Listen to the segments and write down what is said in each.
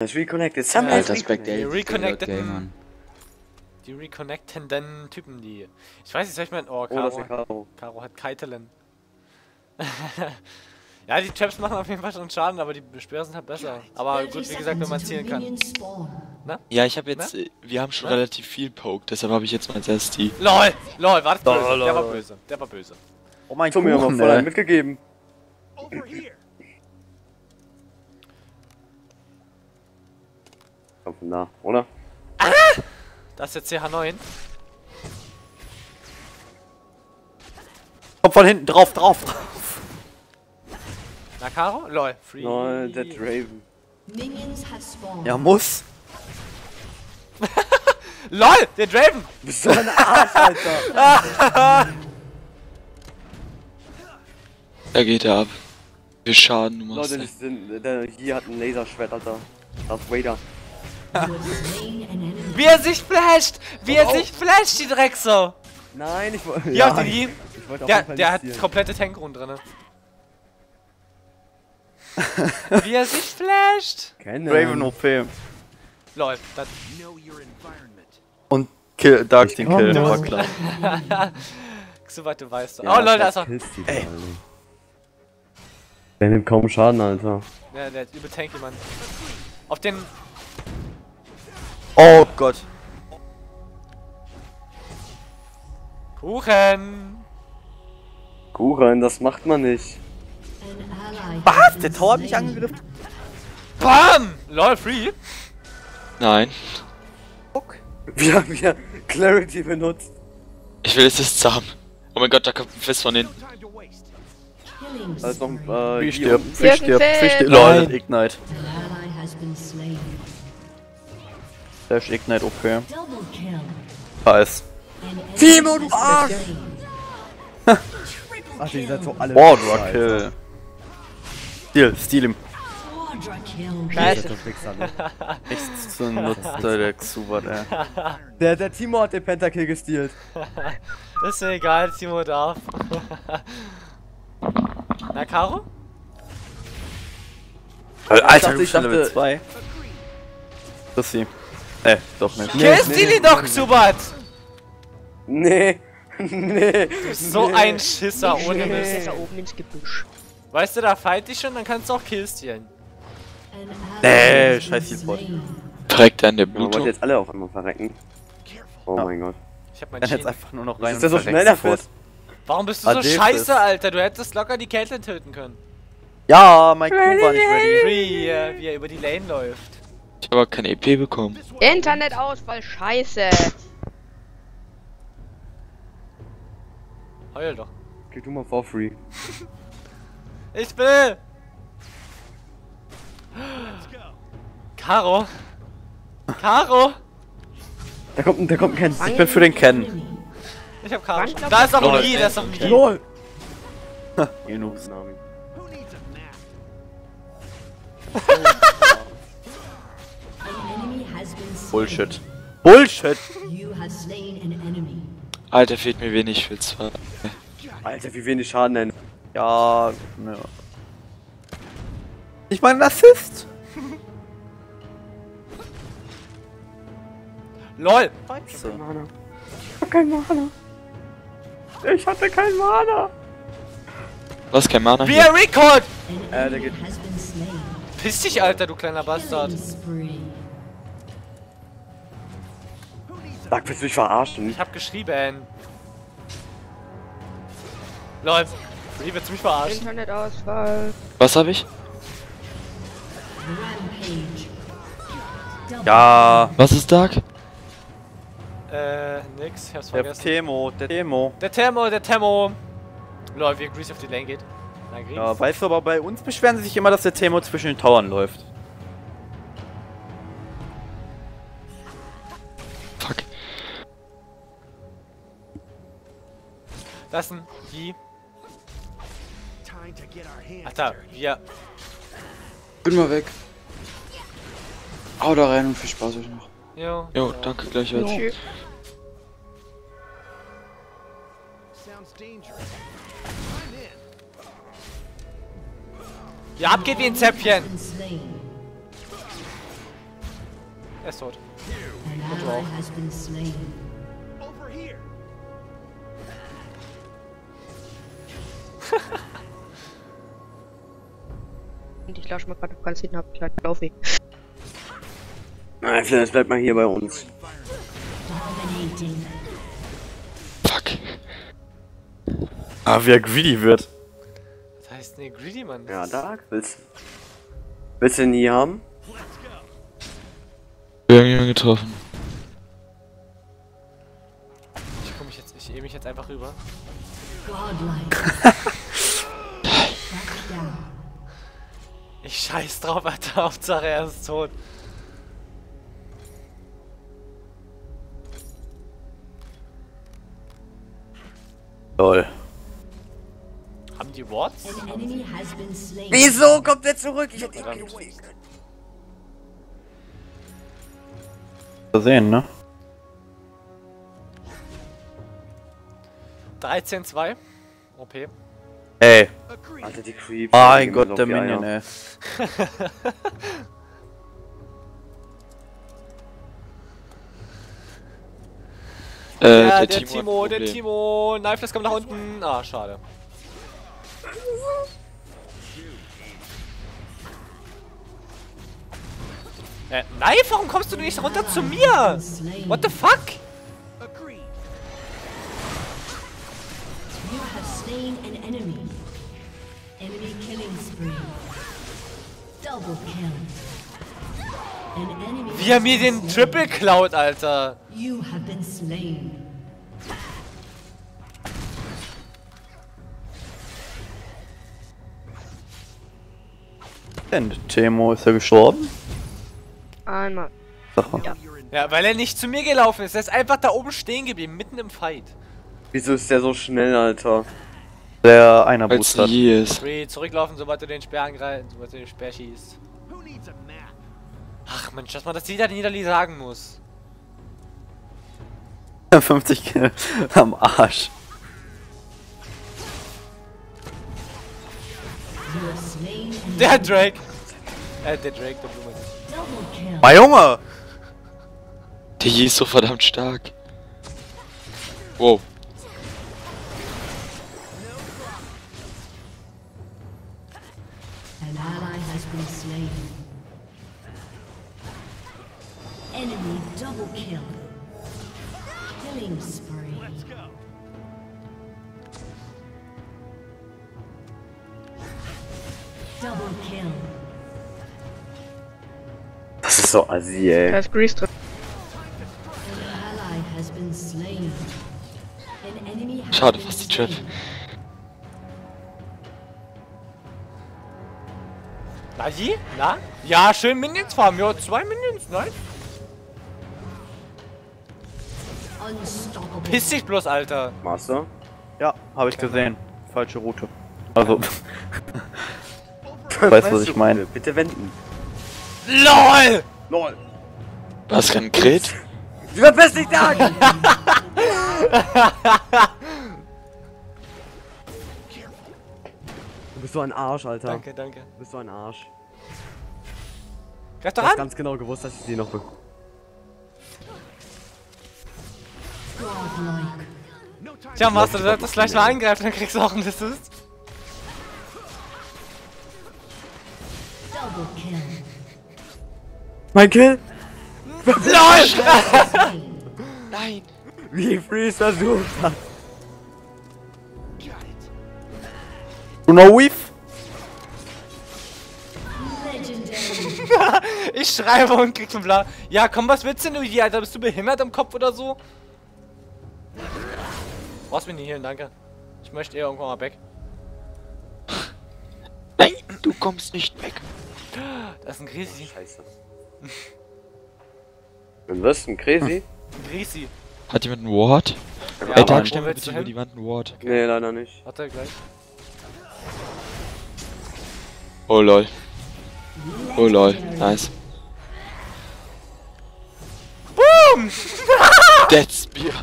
It's reconnected. Alter, Spectator. Die reconnectenden Typen, die... Ich weiß nicht, soll ich mal... Oh, Caro hat kein Talent. Ja, die Traps machen auf jeden Fall schon Schaden, aber die Besperren sind halt besser. Aber gut, wie gesagt, wenn man zielen kann. Na? Ja, ich habe jetzt... Wir haben schon relativ viel Poke, deshalb habe ich jetzt mein Zesti. LOL! LOL, war das böse? Der war böse. Der war böse. Oh mein Gott, mir haben wir voll einen mitgegeben. Kommt nah, oder? Ah! Das ist jetzt CH9. Kommt von hinten drauf. Na, Caro? Lol. Free. Lol, der Draven. Ja, muss. Lol, der Draven. Du bist so ein Arsch, Alter. Da geht er ab. Wir schaden, du machst. Leute, der hier hat ein Laserschwert, Alter. Das ist Vader. Wie er sich flasht! Wie er sich flasht, die Drecksau! Nein, ich wollte... Ja, der hat komplette Tankrun drin. Wie er sich flasht! Raven OP. Läuft, das... Und kill, Dark den Kill, war klar. So weit du weißt. Ja, oh Leute, also... Ey! Der nimmt kaum Schaden, Alter. Ja, der hat übel tanky, Mann. Auf den... Oh Gott. Kuchen. Kuchen, das macht man nicht. Was? Der Tor hat mich angegriffen. Bam! LOL free? Nein. Guck. Wir haben hier Clarity benutzt. Ich will es jetzt haben. Oh mein Gott, da kommt ein Fist von hinten. Da ist noch ein Fisch stirbt. LOL, Ignite. Slash Ignite, okay. Scheiß. Teemo, du Arsch! Ach, die sind so alle. Wardra Kill. Steal ihm. Scheiße. Nichts zu nutzen, der Xubert, ey. Der Teemo hat den Pentakill gestealt. Ist mir egal, Teemo darf. Na, Caro? Alter, ich dachte Level 2. Das ist sie. Doch nicht. Killst du ihn doch, Zubat? Nee. Nee. So ein Schisser ohne Mist. Da oben ins Gebüsch. Weißt du, da fight ich schon, dann kannst du auch killstealen. Nee, scheiß Healbot. Direkt an der Blutung. Wir wollen jetzt alle auf einmal verrecken. Oh mein Gott. Ich hab mein Schild. Jetzt einfach nur noch rein. Ist der so schnell davor? Warum bist du so scheiße, Alter? Du hättest locker die Caitlyn töten können. Ja, mein Q war nicht ready. Wie er über die Lane läuft. Ich habe kein EP bekommen. Internetausfall, scheiße! Heul doch. Geh du mal for free. Ich will! Caro! Caro! Da kommt kein. Ich bin für den Ken. Ich hab Caro. Da ist auch ein I, da ist auch ein I. LOL! Genug Snami. Bullshit. Bullshit! Alter, fehlt mir wenig für zwei. Alter, wie wenig Schaden denn? Ja, ne. Ich meine, Assist! LOL! So. Ich hab kein Mana. Ich hatte kein Mana. Was, kein Mana? Wir Record! Der geht. Piss dich, Alter, du kleiner Bastard. Sag, willst du mich verarschen? Ich hab geschrieben. Läuft. Wie, willst du mich verarschen? Internetausfall. Was hab ich? Ja. Was ist Dark? Nix. Ich hab's vergessen. Der Teemo. Läuft, wie Grease auf die Lane geht. Na, ja, weißt du, aber bei uns beschweren sie sich immer, dass der Teemo zwischen den Towern läuft. Das sind die. Alter, wir. Bin mal weg. Hau da rein und viel Spaß euch noch. Jo, danke gleichfalls. Ja, abgeht wie ein Zäpfchen. Er ist tot. Und du auch. Und ich lausche mal gerade auf Palästina ab, gleich laufe ich. Nein, vielleicht bleibt mal hier bei uns. Fuck. Ah, wie er greedy wird. Was heißt ne greedy, Mann? Ja, Dark, willst du ihn nie haben? Irgendjemand getroffen. Ich ehe mich jetzt einfach rüber. Ich scheiß drauf, Alter, Hauptsache er ist tot. Lol. Haben die Wards? Wieso kommt der zurück? Ich hab ihn geruhigt. Versehen, ne? 13-2. OP. Ey. Alter, die Creeps. Mein Gott, der Minion, ey. Ja, der Teemo. Knifless kommt nach unten. Ah, schade. Nein, warum kommst du nicht runter zu mir? What the fuck? Wie er mir den Triple klaut, Alter. Teemo, ist er gestorben? Einmal. Ja, weil er nicht zu mir gelaufen ist. Er ist einfach da oben stehen geblieben, mitten im Fight. Wieso ist der so schnell, Alter? Der einer Boost hat. Zurücklaufen, sobald du den Speer angreifst, sobald du den Speer schießt. Ach Mensch, dass man das niederlich sagen muss. 50 Kill am Arsch. Der Drake! Der Blume. Mein Junge! Der hier ist so verdammt stark. Wow. An ally has been slain. Enemy double kill. Killing spree. Let's go. Double kill. Das ist so assi, ey. Da ist Grease drin. Schade, fast die Trap. Na je? Na? Ja, schön Minions farmen. Ja, 2 Minions, nein? Piss dich bloß, Alter. Master? Ja, habe ich gesehen. Falsche Route. Also. Weißt du, was ich meine? Bitte wenden. LOL! LOL! Was für ein Kret? Du verpiss dich da! Du bist so ein Arsch, Alter. Danke, danke. Du bist so ein Arsch. Greif doch an! Ich hab ganz genau gewusst, dass ich die noch bekomme. Tja, Master, du solltest das gleich mal angreifen, dann kriegst du auch ein Assist. Double kill. Mein Kill? Nein! Nein! Wie Freeze versucht hat! Du know Weave? Ich schreibe und krieg zum Bla. Ja, komm, was willst denn du hier, Alter? Bist du behindert im Kopf oder so? Brauchst mich nicht hier, danke. Ich möchte eher irgendwann mal weg. Nein, du kommst nicht weg. Das ist ein Grisi. Scheiße. Was? Ein Crazy? Ein Crazy. Hat jemand einen Ward? Ja, ey, dann stellen wir bitte über die Wand einen Ward. Okay. Nee, leider nicht. Hat er gleich. Oh lol. Oh lol, nice. Boom! Dead Spear.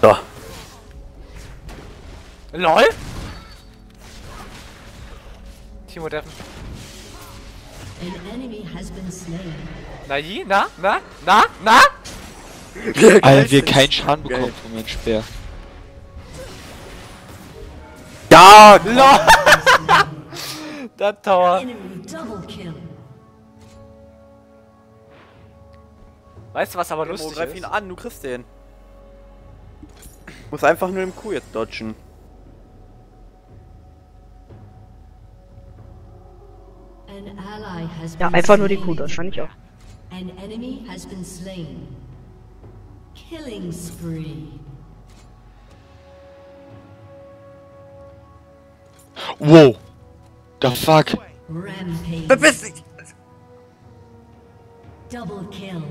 So. LOL? Teemo treffen. Na je, na? Alter, wir keinen Schaden bekommen von meinem Speer. Ja! LOL! Der Tower. Weißt du, was aber lustig ist? Greif ihn an, du kriegst den. Muss einfach nur im Q jetzt dodgen. Ja, einfach nur die Q dodgen, fand ich auch. An enemy has been slain. Killing spree. Wow. The fuck. Rampage. Double kill.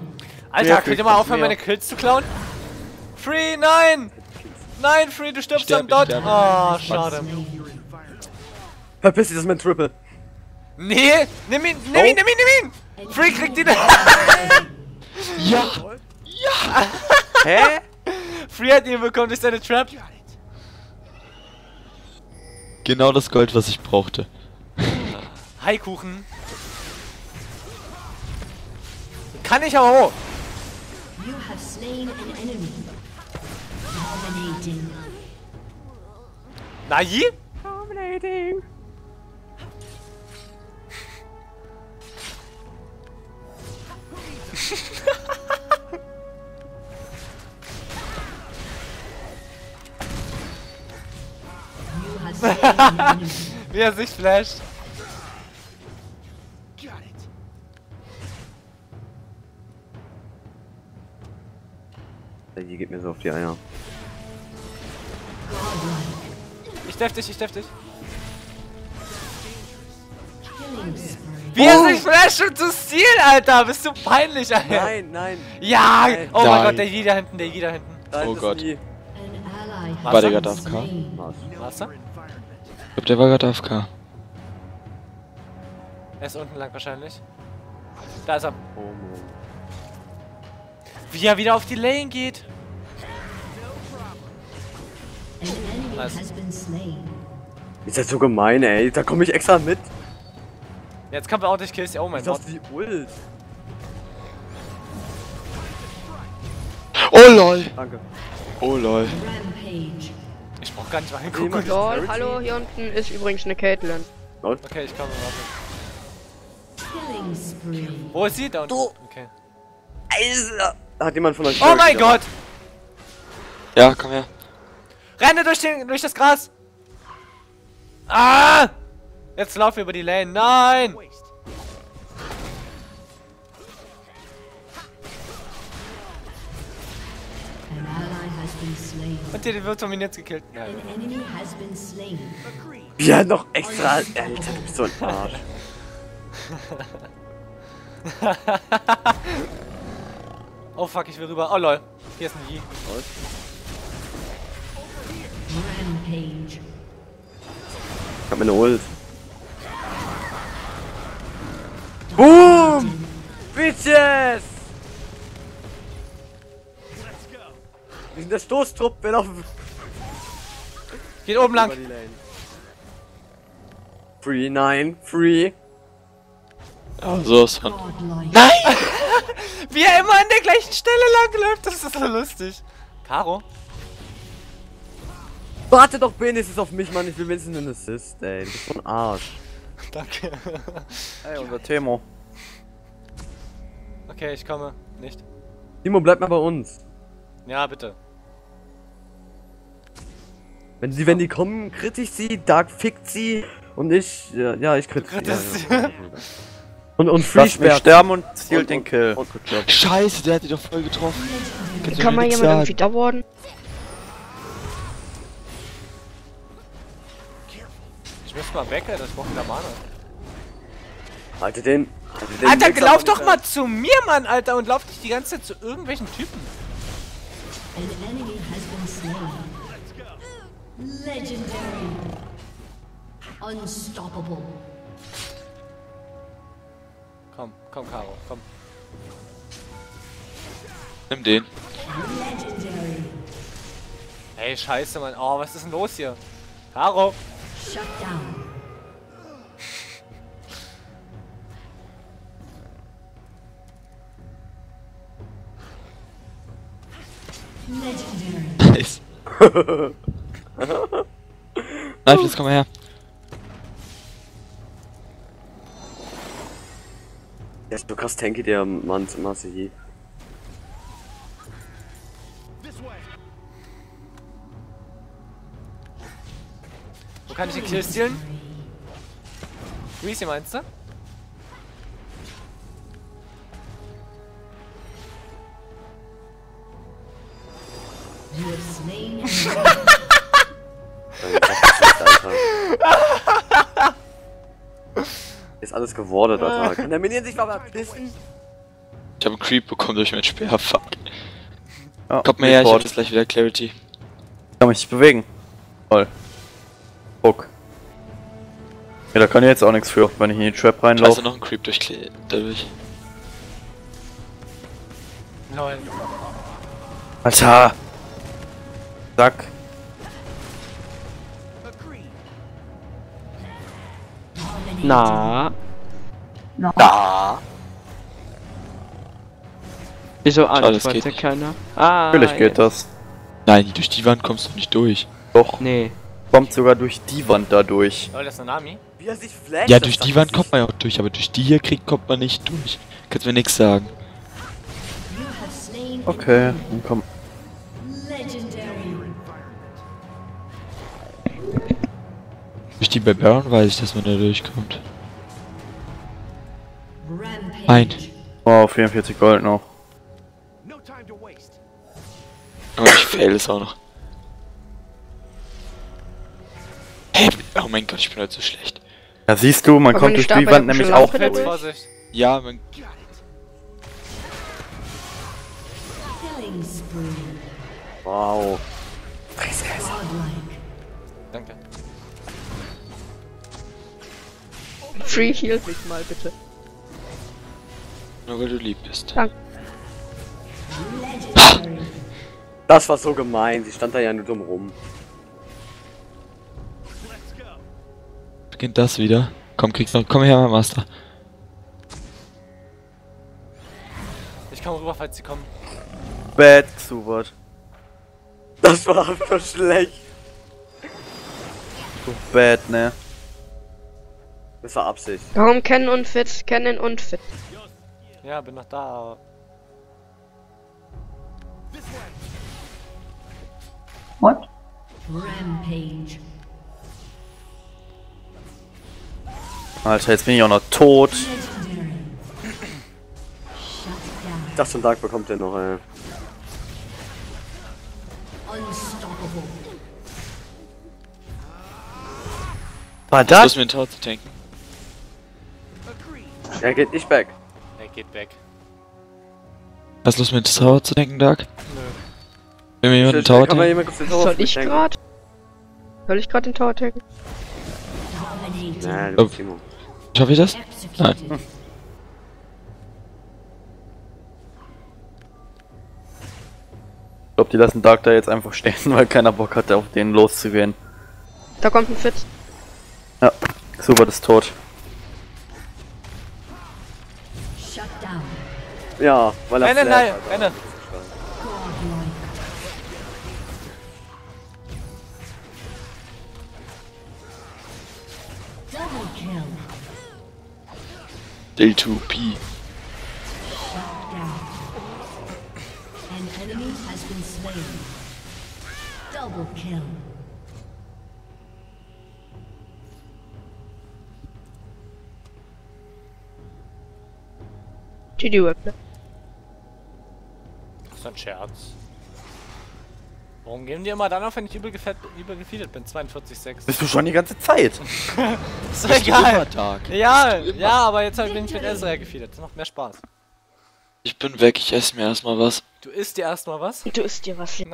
Alter, könnt ihr mal aufhören, meine Kills zu klauen? Free, nein! Nein, Free, du stirbst am Dot! Oh, schade. Verpiss dich, das ist mein Triple. Nee! Nimm ihn! Free kriegt ihn! Ja! Ja! Hä? Free hat ihn bekommen durch seine Trap. Genau das Gold, was ich brauchte. Hi, Kuchen. Kann ich aber hoch. You have slain an enemy. Dominating. Naji? Dominating. Wie er sich flasht. Die geht mir so auf die Eier. Ich treff dich. Wie er sich flasht und zu Stil, Alter! Bist du peinlich, Alter! Nein! Ja! Oh mein Gott, der Yi da hinten. Oh Gott. War der gerade AFK? War's da? Ich glaub, der war gerade AFK. Er ist unten lang wahrscheinlich. Da ist er. Wie er wieder auf die Lane geht. Nice. Ist das so gemein, ey? Da komme ich extra mit. Jetzt kann man auch nicht killen. Oh mein Gott. Die Ult. Oh lol. Danke. Oh lol. Ich brauch gar nicht mal hingucken. Oh lol. Hallo, hier unten ist übrigens eine Caitlyn. Okay, ich kann mal warten. Wo ist sie? Da unten. Okay. Hat jemand von euch... Oh mein Gott! Ja, komm her. Renne durch das Gras! Ah! Jetzt laufen wir über die Lane. Nein! Und der wird von mir jetzt gekillt. Ja, noch extra... Alter, du bist so ein Arsch. Oh fuck, ich will rüber. Oh lol. Hier ist ein Yi. Ich hab mir eine Ult. Boom! Bitches! Wir sind der Stoßtrupp, wir laufen. Geht oben lang. Free, nein, free. Oh, so ist man. Nein! Wie er immer an der gleichen Stelle langläuft, das ist so lustig. Caro? Warte doch wenigstens auf mich, Mann, ich will wenigstens einen Assist, ey. Du bist so ein Arsch. Danke. Ey, unser Teemo. Okay, ich komme. Nicht. Teemo, bleib mal bei uns. Ja, bitte. Wenn die kommen, kritt ich sie, Dark fickt sie und ich... Ja, ich kritt sie. Ja. Und Free sperrt. Sterben und zielt den Kill. Und Scheiße, der hat die doch voll getroffen. Kann mal jemand irgendwie da worden? Ich muss mal weg, Alter, ich brauch wieder Mana. Alter, den Alter, lauf doch mal zu mir, Mann, Alter, und lauf nicht die ganze Zeit zu irgendwelchen Typen. Legendary. Unstoppable. Komm, Caro, komm. Nimm den. Ey, scheiße, Mann. Oh, was ist denn los hier? Caro! Nice. Nein, jetzt komm mal her. Der ist so krass tanky, der Mann zum Masse. Wo kann ich den Kill stealen? Wie ist hier meinst du? Ist alles gewordet, Alter. Kann der Minion sich mal pissen? Ich hab einen Creep bekommen durch mein Speer, fuck. Oh, kommt mir her, ich hab jetzt gleich wieder Clarity. Ich kann mich nicht bewegen. Voll. Fuck. Ja, da kann ich jetzt auch nichts für, wenn ich in die Trap reinlaufe. Also noch einen Creep durch Clay dadurch. Nein. Alter! Sack. Na. Na. Da. Wieso alles wollte keiner? Ah. Natürlich geht das. Nein, durch die Wand kommst du nicht durch. Doch. Nee. Kommt sogar durch die Wand dadurch. Oh, das ist eine Nami. Wie er sich flasht. Ja, durch die Wand kommt man ja auch durch, aber durch die hier kommt man nicht durch. Kannst mir nichts sagen. Okay, dann komm. Durch die Barbaren weiß ich, dass man da durchkommt. Ein. Oh, 44 Gold noch. Oh, ich fail es auch noch. Hey, oh mein Gott, ich bin heute so schlecht. Ja, siehst du, man kommt durch die Wand nämlich auch durch. Ja, man... Wow. Danke. Free heal mich mal bitte. Nur weil du lieb bist. Danke. Das war so gemein, sie stand da ja nur dumm rum. Beginnt das wieder? Komm, kriegst noch. Komm her, mein Master. Ich komme rüber, falls sie kommen. Bad Zubat. Das war einfach schlecht. So bad, ne? Das war Absicht. Warum kennen unfit? Kennen unfit. Ja, bin noch da. What? Rampage. Alter, jetzt bin ich auch noch tot. Ich dachte, den Dark bekommt der noch, ey. War das? Ich muss mir den Tor zu tanken. Er geht nicht weg. Er geht weg. Was ist los mit dem Tower zu denken, Dark? Nö. Will mir jemand den Tower tanken? Soll ich gerade den Tower tanken? Nein, du bist Teemo. Schaff ich das? Nein. Hm. Ich glaube, die lassen Dark da jetzt einfach stehen, weil keiner Bock hatte, auf den loszugehen. Da kommt ein Fit. Ja, super, das ist tot. Ja, weil er nein. D2P. An enemy has been slain. Double kill. GG-Web, ne? Das ist ein Scherz. Warum geben die immer dann auf, wenn ich übergefeedet bin? 42,6. Bist du schon die ganze Zeit? Ist doch egal. Ja, aber jetzt bin ich mit Ezreal gefeedet. Das macht mehr Spaß. Ich bin weg, ich esse mir erstmal was. Du isst dir was?